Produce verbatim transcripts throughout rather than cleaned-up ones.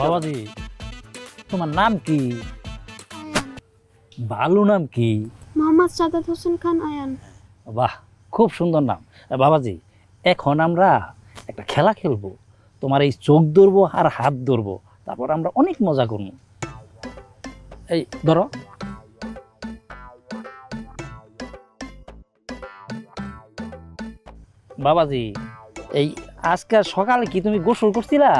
বাবাজি, তোমার নাম কি? ভালো নাম কি? মোহাম্মদ সাদাত হোসেন খান আয়ান। বাহ, খুব সুন্দর নাম। বাবাজি, এখন আমরা একটা খেলা খেলবো। তোমার এই চোখ ধরবো আর হাত ধরবো, তারপর আমরা অনেক মজা করবো। এই ধরো। বাবাজি, এই আজকে সকালে কি তুমি গোসল করছিলা?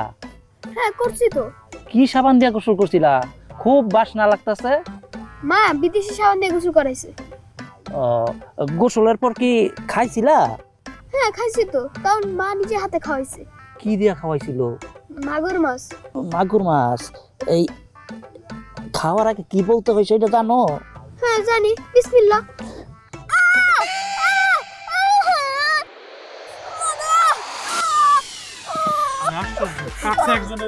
হ্যাঁ, করছি তো। কি সাবান দিয়ে গোসল করছিলা? খুব বাসনা লাগতাছে। মা বিদেশি সাবান দিয়ে গোসল করাইছে। গোসলের পর কি খাইছিলা? হ্যাঁ, খাইছি তো, তাও মা নিজে হাতে খাওয়াইছে। কি দিয়ে খাওয়াইছিল? মাগুর মাছ। মাগুর মাছ। এই খাওয়ার আগে কি বলতে হয় সেটা জানো? হ্যাঁ জানি। বিসমিল্লাহ। কি বাবা,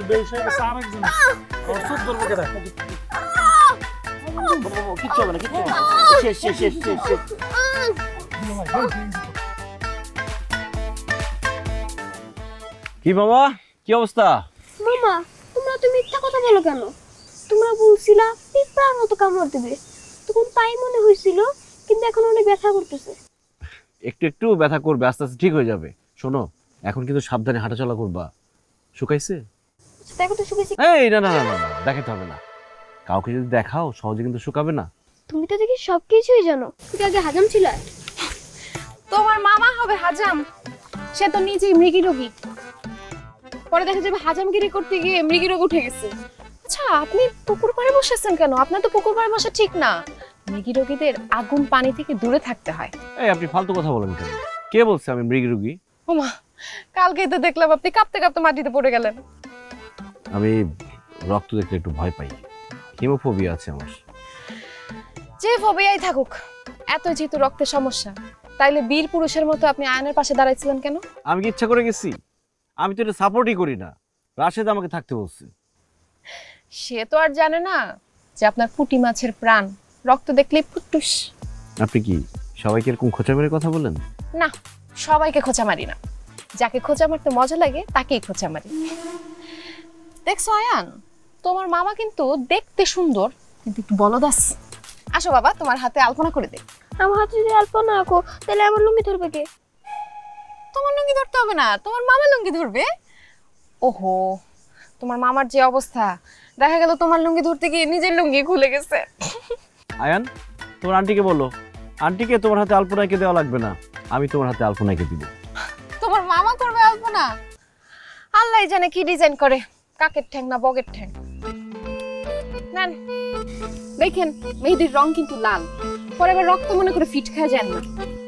কি অবস্থা? মামা, তোমরা তো মিথ্যা কথা বলো কেন? তোমরা বলছিলা পিঁপড়ার মতো কামড় দেবে, তখন তাই মনে হয়েছিল, কিন্তু এখন অনেক ব্যথা করতেছে। একটু একটু ব্যথা করবে, আস্তে আস্তে ঠিক হয়ে যাবে। শোনো, এখন কিন্তু সাবধানে হাঁটাচলা করবা। শুকাইছে? দেখো তো শুকাইছে। এই না না না না, দেখাতে হবে না। কাউকে যদি দেখাও সহজে কিন্তু শুকাবে না। তুমি তো দেখি সবকিছুই জানো। তুমি আগে হাজাম ছিল। তোমার মামা হবে হাজাম। সে তো নিজেই মৃগী রোগী, পরে দেখা যাবে হাজামগিরি করতে গিয়ে মৃগী রোগ উঠে গেছে। আচ্ছা, আপনি পুকুর পাড়ে বসেছেন কেন? আপনার তো পুকুর পাড়ে বসা ঠিক না। মৃগী রোগীদের আগুন পানি থেকে দূরে থাকতে হয়। এই আপনি ফালতু কথা বলেন কেন? কে বলছে আমি মৃগী রোগী? ওমা, কালকে তো দেখলাম আপনি কাঁপতে কাঁপতে মাটিতে পড়ে গেলেন। আমি রক্ত দেখতে একটু ভয় পাই, হিমোফোবিয়া আছে আমার। যে ফোবিয়াই থাকুক, এত যেহেতু রক্তের সমস্যা, তাইলে বীর পুরুষের মতো আপনি আয়নার পাশে দাঁড়াইছিলেন কেন? আমি কি ইচ্ছা করে গেছি? আমি তো এটা সাপোর্টই করি না। রাশেদ আমাকে থাকতে বলছে। সে তো আর জানে না যে আপনার পুঁটি মাছের প্রাণ, রক্ত দেখলে ফুটুস। আপনি কি সবাইকে এরকম খোঁচা মেরে কথা বলেন? না, সবাইকে খোঁচা মারি না। যাকে খোঁচা মারতে মজা লাগে তাকেই খোঁচা মারি। দেখছো আয়ান, তোমার মামা কিন্তু দেখতে সুন্দর, কিন্তু একটু বলদাস। আসো বাবা, তোমার হাতে আলপনা করে দে। আমার হাতে যদি আলপনা আঁকো তাহলে আমার লুঙ্গি ধরবে কে? তোমার লুঙ্গি ধরতে হবে না, তোমার মামা লুঙ্গি ধরবে। ওহো, তোমার মামার যে অবস্থা, দেখা গেল তোমার লুঙ্গি ধরতে গিয়ে নিজের লুঙ্গি খুলে গেছে। আয়ান, তোমার আন্টিকে বলো, আন্টিকে তোমার হাতে আলপনা এঁকে দেওয়া লাগবে না, আমি তোমার হাতে আলপনা এঁকে দিব। তোমার মামা করবে আলপনা? আল্লাহ জানে কি ডিজাইন করে, কাকের ঠ্যাং না বগের ঠ্যাং। নেন, দেখেন মেহেদির রং কিন্তু লাল, পরে আবার রক্ত মনে করে ফিট খায় যায় না।